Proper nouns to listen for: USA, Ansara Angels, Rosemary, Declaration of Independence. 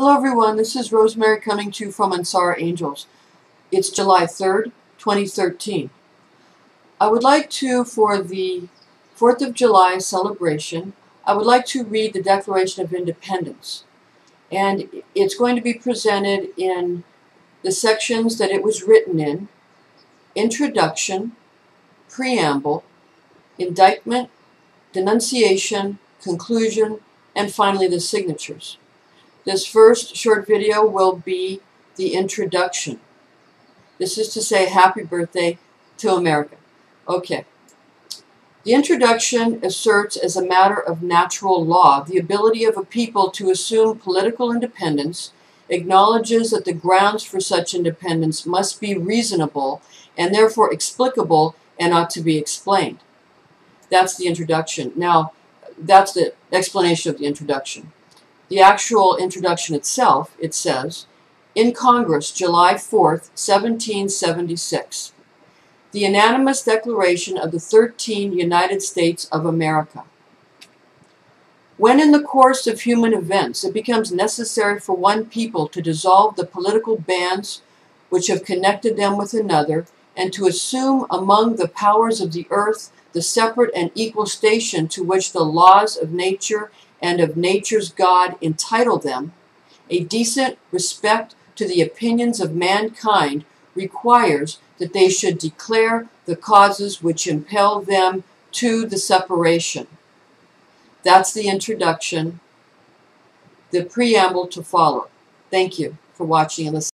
Hello everyone, this is Rosemary coming to you from Ansara Angels. It's July 3rd, 2013. I would like to, for the 4th of July celebration, I would like to read the Declaration of Independence. And it's going to be presented in the sections that it was written in: Introduction, Preamble, Indictment, Denunciation, Conclusion, and finally the signatures. This first short video will be the introduction. This is to say happy birthday to America. Okay. The introduction asserts as a matter of natural law the ability of a people to assume political independence, acknowledges that the grounds for such independence must be reasonable and therefore explicable and ought to be explained. That's the introduction. Now, that's the explanation of the introduction. The actual introduction itself, it says, in Congress, July 4th, 1776, the unanimous declaration of the 13 United States of America. When in the course of human events it becomes necessary for one people to dissolve the political bands which have connected them with another and to assume among the powers of the earth the separate and equal station to which the laws of nature and of nature's God entitle them, a decent respect to the opinions of mankind requires that they should declare the causes which impel them to the separation. That's the introduction, the preamble to follow. Thank you for watching and listening.